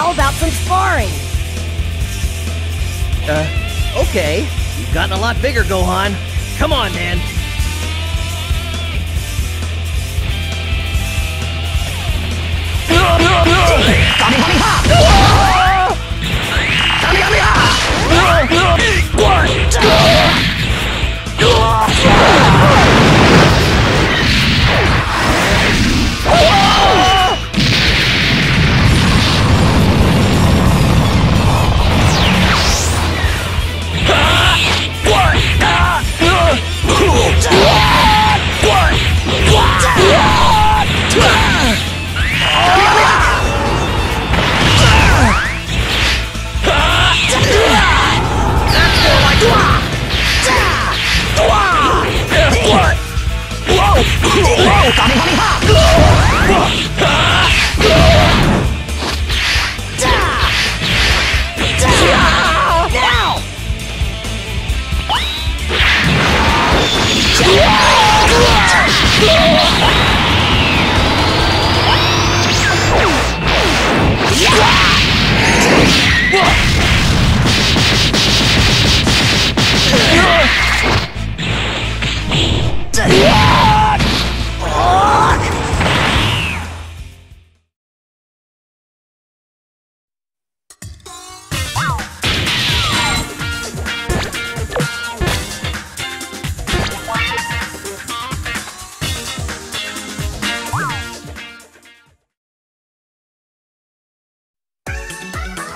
How about some sparring? Okay. You've gotten a lot bigger, Gohan. Come on, man.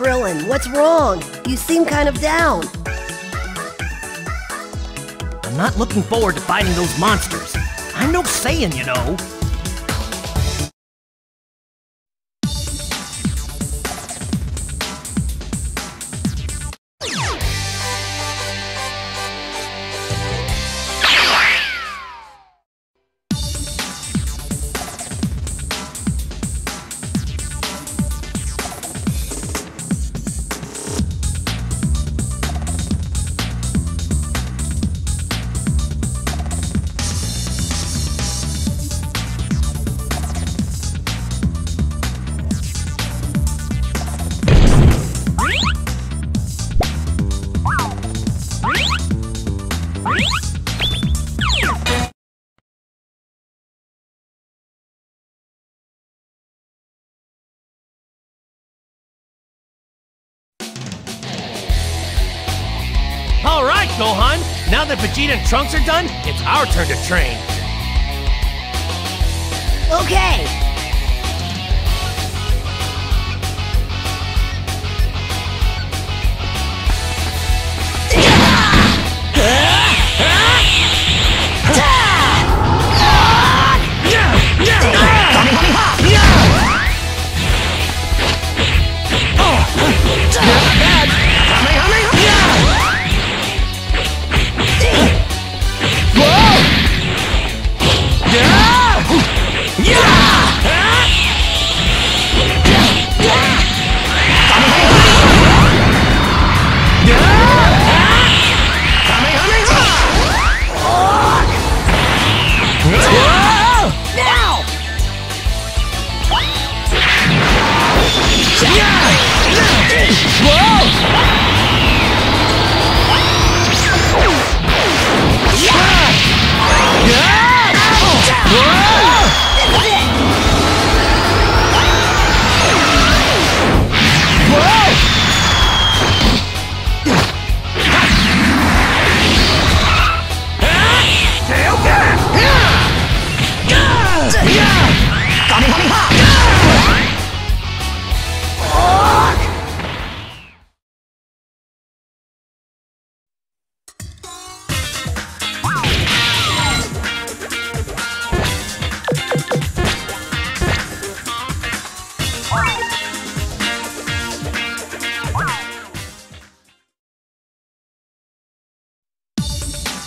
Krillin, what's wrong? You seem kind of down. I'm not looking forward to fighting those monsters. I'm no Saiyan, you know. Alright, Gohan! Now that Vegeta and Trunks are done, it's our turn to train. Okay!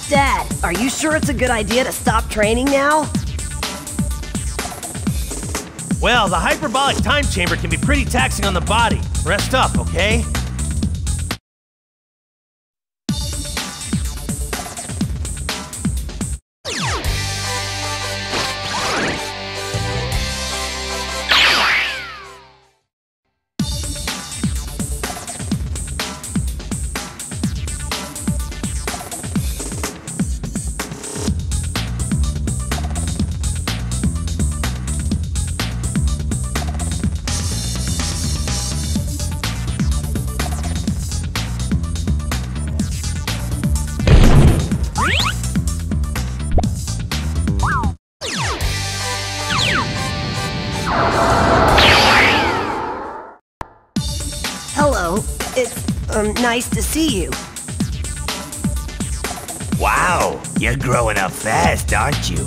Dad, are you sure it's a good idea to stop training now? Well, the hyperbolic time chamber can be pretty taxing on the body. Rest up, okay? It's nice to see you. Wow, you're growing up fast, aren't you?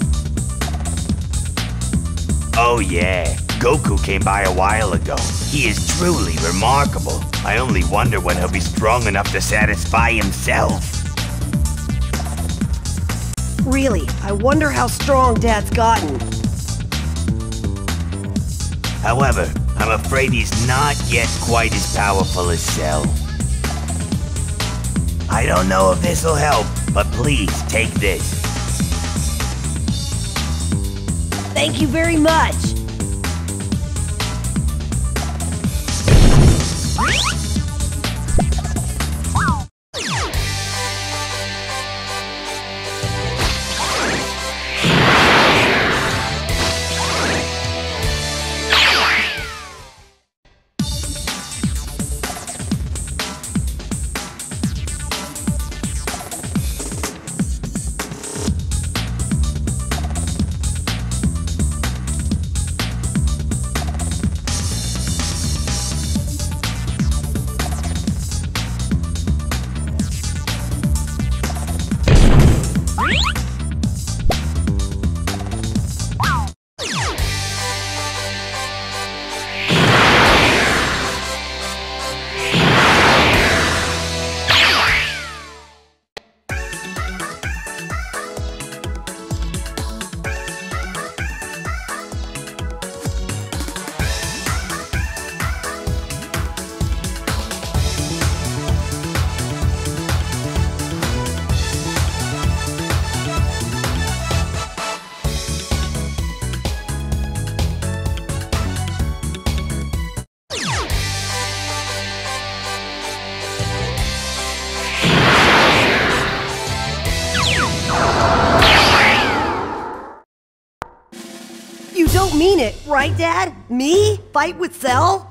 Oh yeah, Goku came by a while ago. He is truly remarkable. I only wonder when he'll be strong enough to satisfy himself. Really, I wonder how strong Dad's gotten. However, I'm afraid he's not yet quite as powerful as Cell. I don't know if this'll help, but please, take this. Thank you very much. Mean it, right, Dad? Me? Fight with Cell?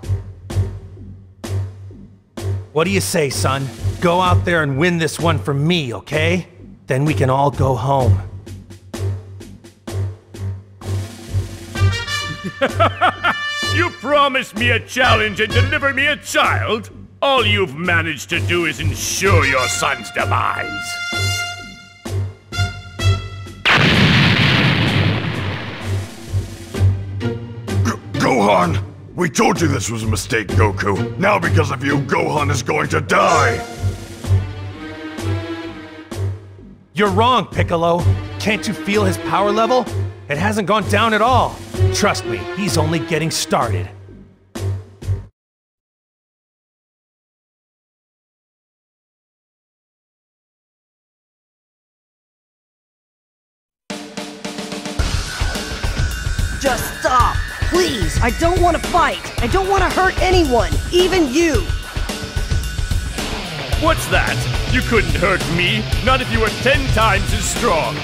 What do you say, son? Go out there and win this one for me, okay? Then we can all go home. You promised me a challenge and delivered me a child? All you've managed to do is ensure your son's demise. Gohan! We told you this was a mistake, Goku. Now because of you, Gohan is going to die! You're wrong, Piccolo. Can't you feel his power level? It hasn't gone down at all. Trust me, he's only getting started. Just stop! Please, I don't want to fight. I don't want to hurt anyone, even you. What's that? You couldn't hurt me, not if you were 10 times as strong.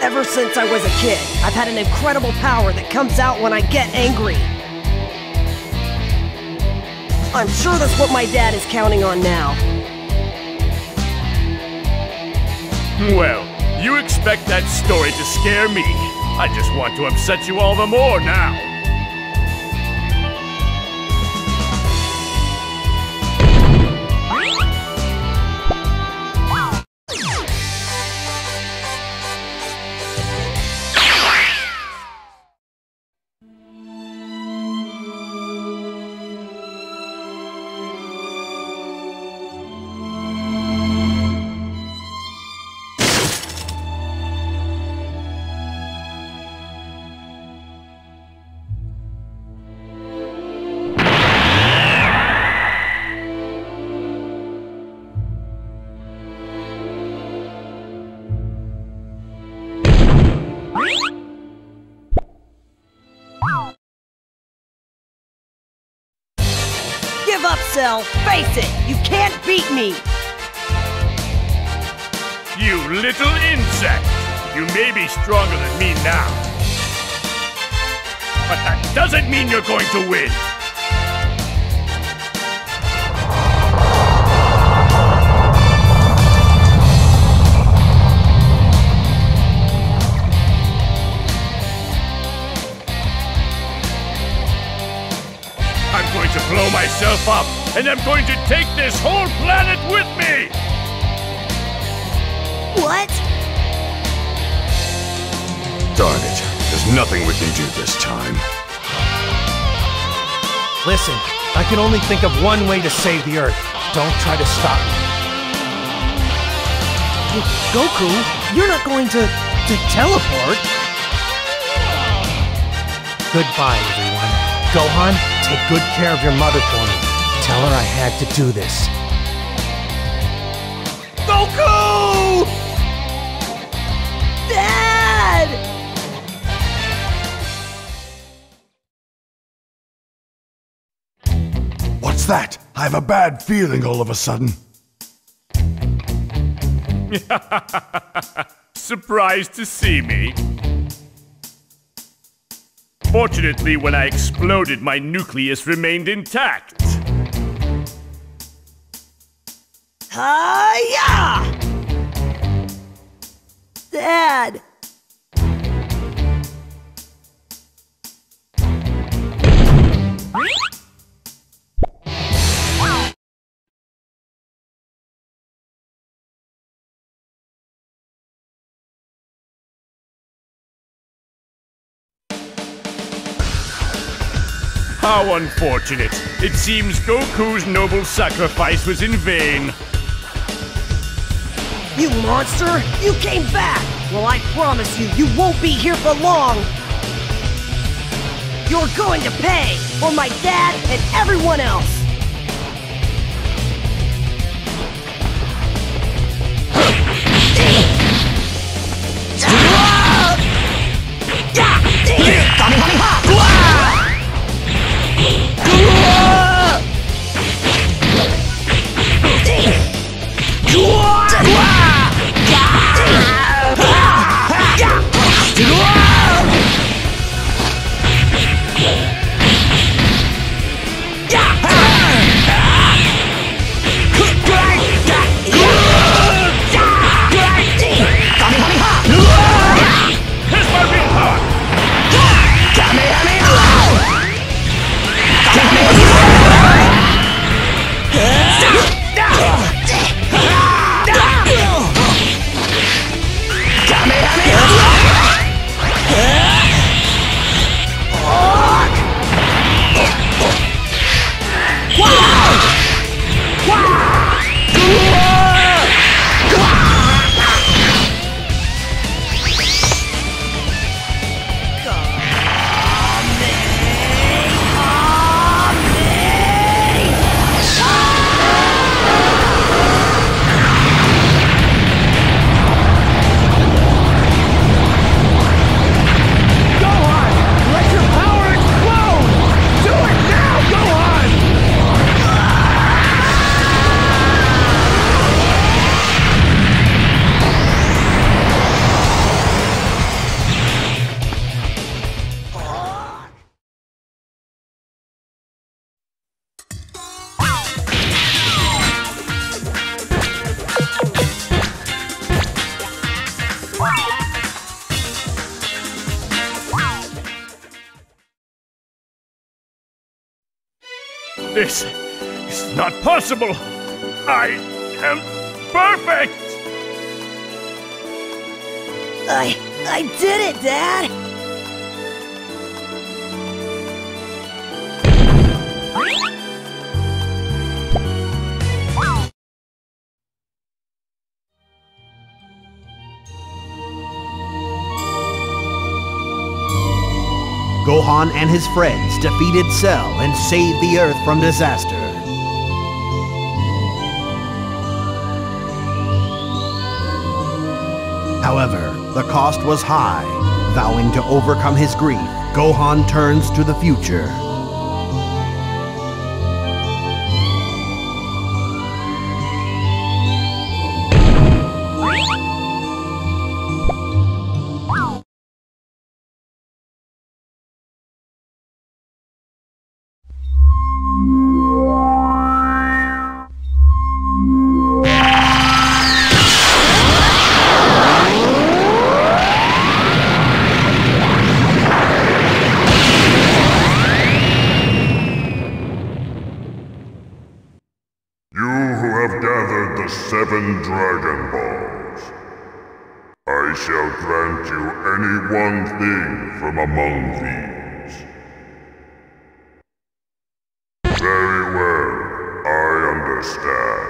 Ever since I was a kid, I've had an incredible power that comes out when I get angry. I'm sure that's what my dad is counting on now. Well, you expect that story to scare me. I just want to upset you all the more now. Give up, Cell! Face it! You can't beat me! You little insect! You may be stronger than me now, but that doesn't mean you're going to win! I'm going to blow myself up, and I'm going to take this whole planet with me! What? Darn it. There's nothing we can do this time. Listen, I can only think of one way to save the Earth. Don't try to stop me. Goku, you're not going to teleport. Goodbye, everyone. Gohan, take good care of your mother for me. Tell her I had to do this. Goku! Dad! What's that? I have a bad feeling all of a sudden. Surprised to see me? Fortunately, when I exploded, my nucleus remained intact. Hi-ya! Dad! How unfortunate. It seems Goku's noble sacrifice was in vain. You monster! You came back! Well, I promise you, you won't be here for long! You're going to pay for my dad and everyone else! Gami-hami-ha! This is not possible! I am perfect! I did it, Dad! Gohan and his friends defeated Cell and saved the Earth from disaster. However, the cost was high. Vowing to overcome his grief, Gohan turns to the future. Seven Dragon Balls. I shall grant you any one thing from among these. Very well, I understand.